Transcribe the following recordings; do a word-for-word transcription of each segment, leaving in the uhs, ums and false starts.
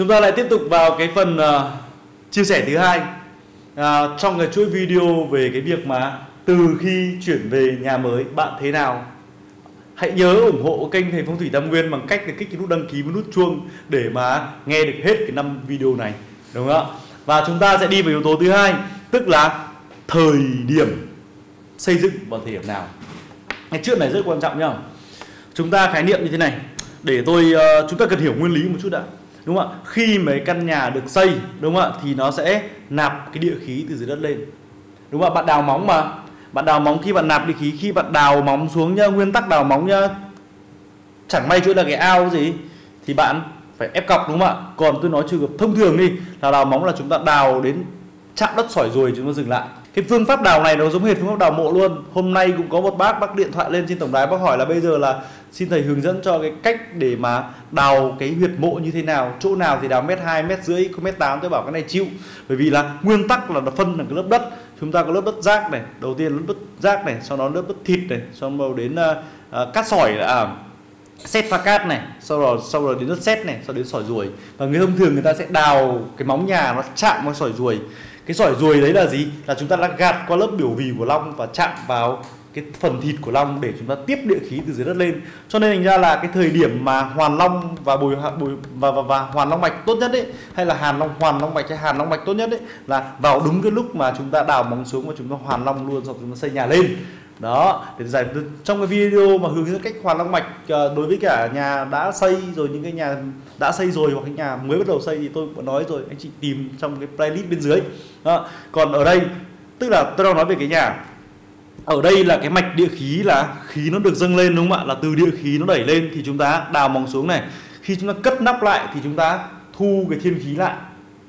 Chúng ta lại tiếp tục vào cái phần uh, chia sẻ thứ hai uh, trong cái chuỗi video về cái việc mà từ khi chuyển về nhà mới bạn thế nào. Hãy nhớ ủng hộ kênh Thầy Phong Thủy Tam Nguyên bằng cách là kích cái nút đăng ký và nút chuông để mà nghe được hết cái năm video này, đúng không ạ? Và chúng ta sẽ đi vào yếu tố thứ hai, tức là thời điểm xây dựng vào thời điểm nào. Cái chuyện này rất quan trọng nhá. Chúng ta khái niệm như thế này, để tôi uh, chúng ta cần hiểu nguyên lý một chút đã, đúng không ạ? Khi mấy căn nhà được xây, đúng không ạ, thì nó sẽ nạp cái địa khí từ dưới đất lên, đúng không ạ? Bạn đào móng mà, bạn đào móng, khi bạn nạp địa khí, khi bạn đào móng xuống nhá, nguyên tắc đào móng nhá, chẳng may chỗ là cái ao gì thì bạn phải ép cọc, đúng không ạ? Còn tôi nói trường hợp thông thường đi là đào móng là chúng ta đào đến chạm đất sỏi rồi chúng ta dừng lại. Cái phương pháp đào này nó giống hệt phương pháp đào mộ luôn. Hôm nay cũng có một bác bác điện thoại lên trên tổng đài, bác hỏi là bây giờ là xin thầy hướng dẫn cho cái cách để mà đào cái huyệt mộ như thế nào, chỗ nào thì đào mét hai, mét rưỡi, có mét tám. Tôi bảo cái này chịu, bởi vì là nguyên tắc là nó phân là cái lớp đất. Chúng ta có lớp đất rác này, đầu tiên lớp đất rác này, sau đó lớp đất thịt này, sau đó đến uh, uh, cát sỏi là à, sét pha cát này, sau đó sau đó đến đất sét này, sau đó đến sỏi ruồi. Và người thông thường người ta sẽ đào cái móng nhà nó chạm vào sỏi ruồi. Cái sỏi ruồi đấy là gì? Là chúng ta đã gạt qua lớp biểu bì của long và chạm vào cái phần thịt của long để chúng ta tiếp địa khí từ dưới đất lên. Cho nên thành ra là cái thời điểm mà hoàn long và bồi, bồi và, và, và hoàn long mạch tốt nhất đấy, hay là hàn long, hoàn long mạch hay hàn long mạch tốt nhất đấy, là vào đúng cái lúc mà chúng ta đào móng xuống và chúng ta hoàn long luôn, sau chúng ta xây nhà lên. Đó, để giải trong cái video mà hướng dẫn cách hoàn long mạch đối với cả nhà đã xây rồi, những cái nhà đã xây rồi hoặc cái nhà mới bắt đầu xây thì tôi cũng nói rồi, anh chị tìm trong cái playlist bên dưới. Đó. Còn ở đây tức là tôi đang nói về cái nhà. Ở đây là cái mạch địa khí, là khí nó được dâng lên, đúng không ạ? Là từ địa khí nó đẩy lên thì chúng ta đào móng xuống này. Khi chúng ta cất nắp lại thì chúng ta thu cái thiên khí lại,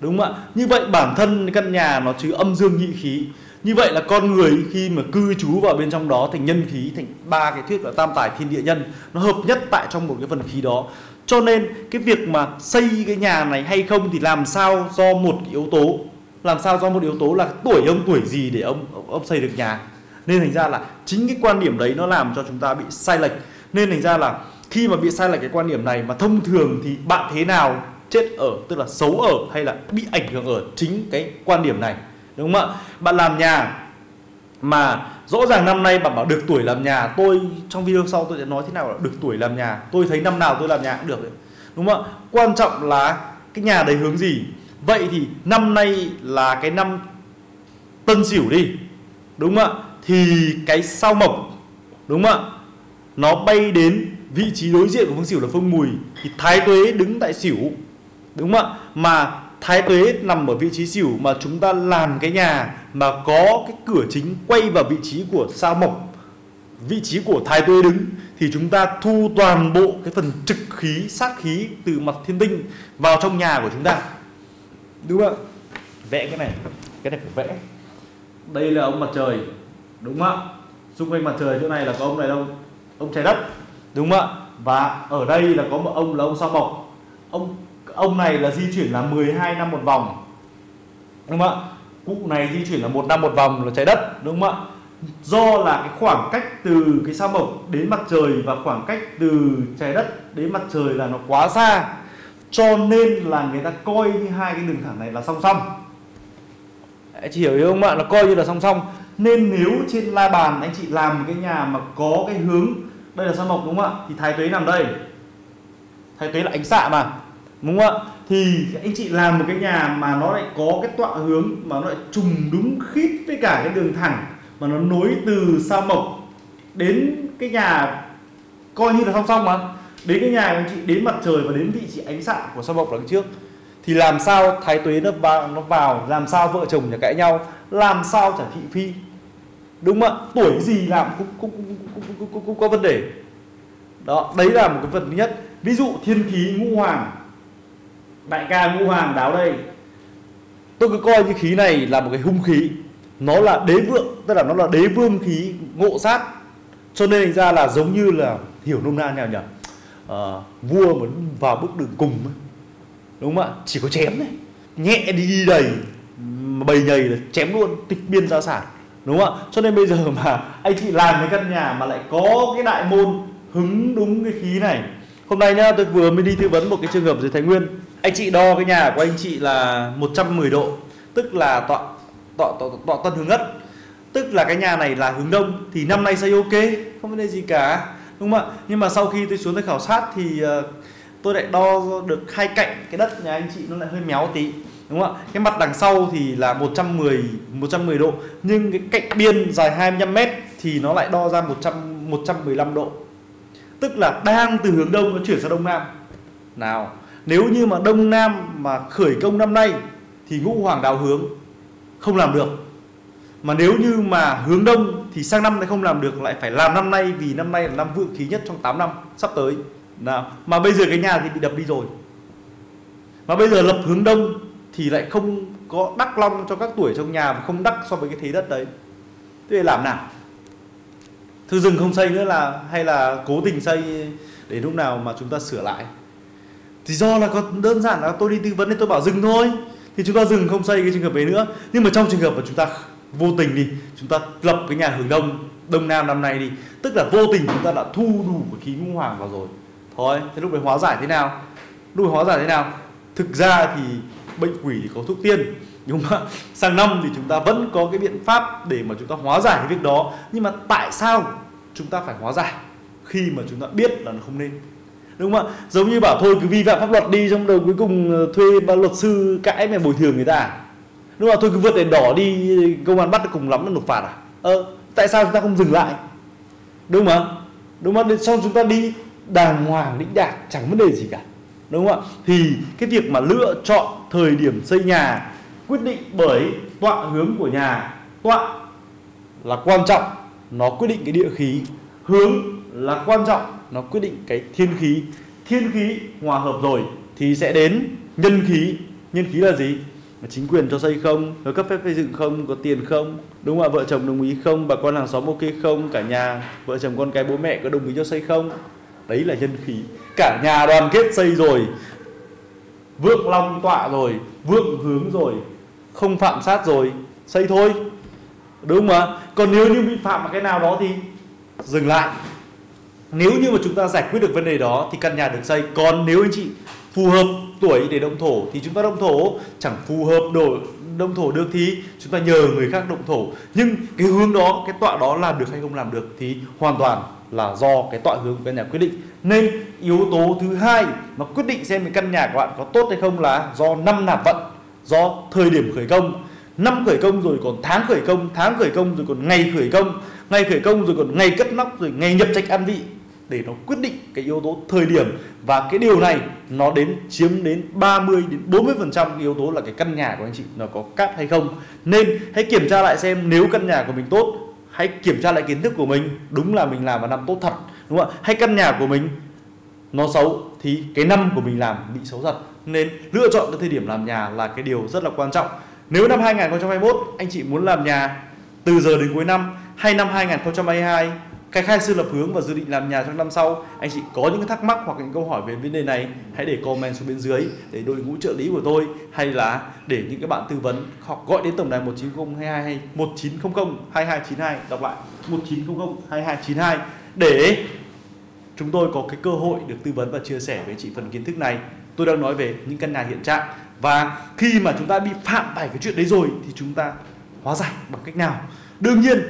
đúng không ạ? Như vậy bản thân căn nhà nó chứa âm dương nhị khí. Như vậy là con người khi mà cư trú vào bên trong đó thành nhân khí, thành ba cái thuyết là tam tài thiên địa nhân, nó hợp nhất tại trong một cái phần khí đó. Cho nên cái việc mà xây cái nhà này hay không thì làm sao do một cái yếu tố, làm sao do một yếu tố là tuổi ông tuổi gì để ông ông xây được nhà. Nên thành ra là chính cái quan điểm đấy nó làm cho chúng ta bị sai lệch. Nên thành ra là khi mà bị sai lệch cái quan điểm này mà thông thường thì bạn thế nào chết ở, tức là xấu ở hay là bị ảnh hưởng ở chính cái quan điểm này, đúng không ạ? Bạn làm nhà mà rõ ràng năm nay bạn bảo được tuổi làm nhà, tôi trong video sau tôi sẽ nói thế nào là được tuổi làm nhà. Tôi thấy năm nào tôi làm nhà cũng được đấy, đúng không ạ? Quan trọng là cái nhà đấy hướng gì. Vậy thì năm nay là cái năm Tân Sửu đi, đúng không ạ? Thì cái sao Mộc, đúng không ạ, nó bay đến vị trí đối diện của phương Sửu là phương Mùi, thì Thái Tuế đứng tại Sửu, đúng không ạ? Mà Thái Tuế nằm ở vị trí Sửu, mà chúng ta làm cái nhà mà có cái cửa chính quay vào vị trí của sao Mộc, vị trí của Thái Tuế đứng, thì chúng ta thu toàn bộ cái phần trực khí, sát khí từ mặt thiên tinh vào trong nhà của chúng ta, đúng không ạ? Vẽ cái này, cái này phải vẽ. Đây là ông mặt trời, đúng không ạ? Xung quanh mặt trời chỗ này là có ông này đâu, ông Trái Đất, đúng không ạ? Và ở đây là có một ông là ông sao Mộc. Ông ông này là di chuyển là mười hai năm một vòng, đúng không ạ? Cụ này di chuyển là một năm một vòng là Trái Đất, đúng không ạ? Do là cái khoảng cách từ cái sao Mộc đến mặt trời và khoảng cách từ Trái Đất đến mặt trời là nó quá xa, cho nên là người ta coi như hai cái đường thẳng này là song song. Chị hiểu không ạ? Nó coi như là song song. Nên nếu trên la bàn anh chị làm một cái nhà mà có cái hướng, đây là sao Mộc, đúng không ạ? Thì Thái Tuế nằm đây. Thái Tuế là ánh xạ mà, đúng không ạ? Thì anh chị làm một cái nhà mà nó lại có cái tọa hướng mà nó lại trùng đúng khít với cả cái đường thẳng mà nó nối từ sao Mộc đến cái nhà, coi như là song song mà, đến cái nhà anh chị, đến mặt trời và đến vị trí ánh xạ của sao Mộc đằng trước, thì làm sao Thái Tuế nó vào, nó vào làm sao vợ chồng nhà cãi nhau, làm sao chả thị phi, đúng không ạ? Tuổi gì làm cũng cũng cũng, cũng, cũng, cũng, cũng có vấn đề đó. Đấy là một cái phần thứ nhất. Ví dụ thiên khí ngũ hoàng, đại ca ngũ hoàng đáo đây, tôi cứ coi như khí này là một cái hung khí, nó là đế vượng, tức là nó là đế vương khí ngộ sát. Cho nên thành ra là giống như là hiểu nôm na nào nhỉ, à, vua mà vào bước đường cùng, đúng không ạ? Chỉ có chém này, nhẹ đi đầy mà bầy nhầy là chém luôn, tịch biên gia sản, đúng không ạ? Cho nên bây giờ mà anh chị làm cái căn nhà mà lại có cái đại môn hứng đúng cái khí này. Hôm nay nhá, tôi vừa mới đi tư vấn một cái trường hợp dưới Thái Nguyên, Anh chị đo cái nhà của anh chị là một trăm mười độ, tức là tọa tọa tọa, tọa tân hướng Ất, tức là cái nhà này là hướng đông thì năm nay xây ok, không vấn đề gì cả, đúng không ạ? Nhưng mà sau khi tôi xuống tôi khảo sát thì uh, tôi lại đo được hai cạnh cái đất nhà anh chị nó lại hơi méo tí, đúng không ạ? Cái mặt đằng sau thì là một trăm mười độ, nhưng cái cạnh biên dài hai mươi lăm mét thì nó lại đo ra một trăm mười lăm độ. Tức là đang từ hướng đông nó chuyển sang đông nam. Nào, nếu như mà đông nam mà khởi công năm nay thì ngũ hoàng đào hướng không làm được. Mà nếu như mà hướng đông thì sang năm lại không làm được, lại phải làm năm nay, vì năm nay là năm vượng khí nhất trong tám năm sắp tới. Nào, mà bây giờ cái nhà thì bị đập đi rồi. Mà bây giờ lập hướng đông thì lại không có đắc long cho các tuổi trong nhà, và không đắc so với cái thế đất đấy. Thế làm nào? Thư dừng không xây nữa là hay là cố tình xây để lúc nào mà chúng ta sửa lại? Thì do là có đơn giản là tôi đi tư vấn nên tôi bảo dừng thôi. Thì chúng ta dừng không xây cái trường hợp ấy nữa. Nhưng mà trong trường hợp mà chúng ta vô tình đi, chúng ta lập cái nhà hướng đông, đông nam năm nay đi, tức là vô tình chúng ta đã thu đủ cái khí ngũ hoàng vào rồi. Thôi, thế lúc đấy hóa giải thế nào? Lúc đấy hóa giải thế nào? Thực ra thì bệnh quỷ thì có thuốc tiên, đúng không ạ? Sang năm thì chúng ta vẫn có cái biện pháp để mà chúng ta hóa giải cái việc đó. Nhưng mà tại sao chúng ta phải hóa giải khi mà chúng ta biết là nó không nên, đúng không ạ? Giống như bảo thôi cứ vi phạm pháp luật đi, trong đầu cuối cùng thuê luật sư cãi mày bồi thường người ta à? Đúng không ạ? Thôi cứ vượt đèn đỏ đi, công an bắt cùng lắm là nộp phạt à? Ờ, tại sao chúng ta không dừng lại, đúng không ạ? Đúng không ạ? Xong chúng ta đi đàng hoàng đĩnh đạc, chẳng vấn đề gì cả, đúng không ạ? Thì cái việc mà lựa chọn thời điểm xây nhà quyết định bởi tọa hướng của nhà. Tọa là quan trọng, nó quyết định cái địa khí. Hướng là quan trọng, nó quyết định cái thiên khí. Thiên khí hòa hợp rồi thì sẽ đến nhân khí. Nhân khí là gì? Là chính quyền cho xây không, có cấp phép xây dựng không, có tiền không, đúng không ạ? Vợ chồng đồng ý không, bà con hàng xóm ok không, cả nhà, vợ chồng con cái bố mẹ có đồng ý cho xây không. Đấy là nhân khí. Cả nhà đoàn kết xây rồi, vượng long tọa rồi, vượng hướng rồi, không phạm sát rồi, xây thôi, đúng không ạ? Còn nếu như vi phạm cái nào đó thì dừng lại. Nếu như mà chúng ta giải quyết được vấn đề đó thì căn nhà được xây. Còn nếu anh chị phù hợp tuổi để động thổ thì chúng ta động thổ, chẳng phù hợp đổi động thổ được thì chúng ta nhờ người khác động thổ. Nhưng cái hướng đó, cái tọa đó làm được hay không làm được thì hoàn toàn là do cái tọa hướng của căn nhà quyết định. Nên yếu tố thứ hai mà quyết định xem cái căn nhà của bạn có tốt hay không là do năm nạp vận, do thời điểm khởi công. Năm khởi công rồi còn tháng khởi công, tháng khởi công rồi còn ngày khởi công, ngày khởi công rồi còn ngày cất nóc, rồi ngày nhập trạch an vị, để nó quyết định cái yếu tố thời điểm. Và cái điều này nó đến chiếm đến ba mươi đến bốn mươi phần trăm cái yếu tố là cái căn nhà của anh chị nó có cát hay không. Nên hãy kiểm tra lại xem nếu căn nhà của mình tốt, hãy kiểm tra lại kiến thức của mình, đúng là mình làm vào năm tốt thật, đúng không ạ? Hay căn nhà của mình nó xấu thì cái năm của mình làm bị xấu thật. Nên lựa chọn cái thời điểm làm nhà là cái điều rất là quan trọng. Nếu năm hai nghìn không trăm hai mươi mốt anh chị muốn làm nhà từ giờ đến cuối năm, hay năm hai nghìn không trăm hai mươi hai khai khai sư lập hướng và dự định làm nhà trong năm sau, anh chị có những thắc mắc hoặc những câu hỏi về vấn đề này, hãy để comment xuống bên dưới để đội ngũ trợ lý của tôi, hay là để những các bạn tư vấn hoặc gọi đến tổng đài một chín không hai hai hay một chín không không hai hai chín hai, đọc lại một chín không không hai hai chín hai, để chúng tôi có cái cơ hội được tư vấn và chia sẻ với chị phần kiến thức này. Tôi đang nói về những căn nhà hiện trạng, và khi mà chúng ta bị phạm phải cái chuyện đấy rồi thì chúng ta hóa giải bằng cách nào. Đương nhiên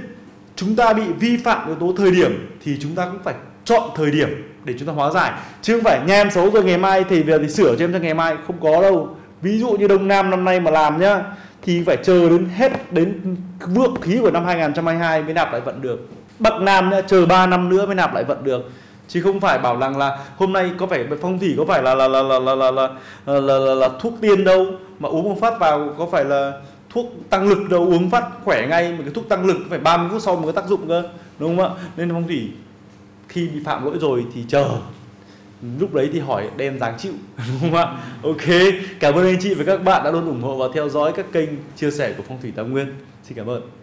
chúng ta bị vi phạm yếu tố thời điểm thì chúng ta cũng phải chọn thời điểm để chúng ta hóa giải, chứ không phải nhà em xấu rồi ngày mai thì về thì sửa cho em cho ngày mai, không có đâu. Ví dụ như đông nam năm nay mà làm nhá thì phải chờ đến hết đến vượng khí của năm hai nghìn không trăm hai mươi hai mới nạp lại vận được. Bắc nam nhá, chờ ba năm nữa mới nạp lại vận được, chứ không phải bảo rằng là hôm nay có phải phong thủy có phải là là là là là là là, là, là, là, là thuốc tiên đâu, mà uống một phát vào có phải là thuốc tăng lực đâu, uống phát khỏe ngay. Một cái thuốc tăng lực phải ba mươi phút sau mới có tác dụng cơ, đúng không ạ? Nên phong thủy khi bị phạm lỗi rồi thì chờ, lúc đấy thì hỏi đem dáng chịu, đúng không ạ? Ok, cảm ơn anh chị và các bạn đã luôn ủng hộ và theo dõi các kênh chia sẻ của Phong Thủy Tam Nguyên. Xin cảm ơn.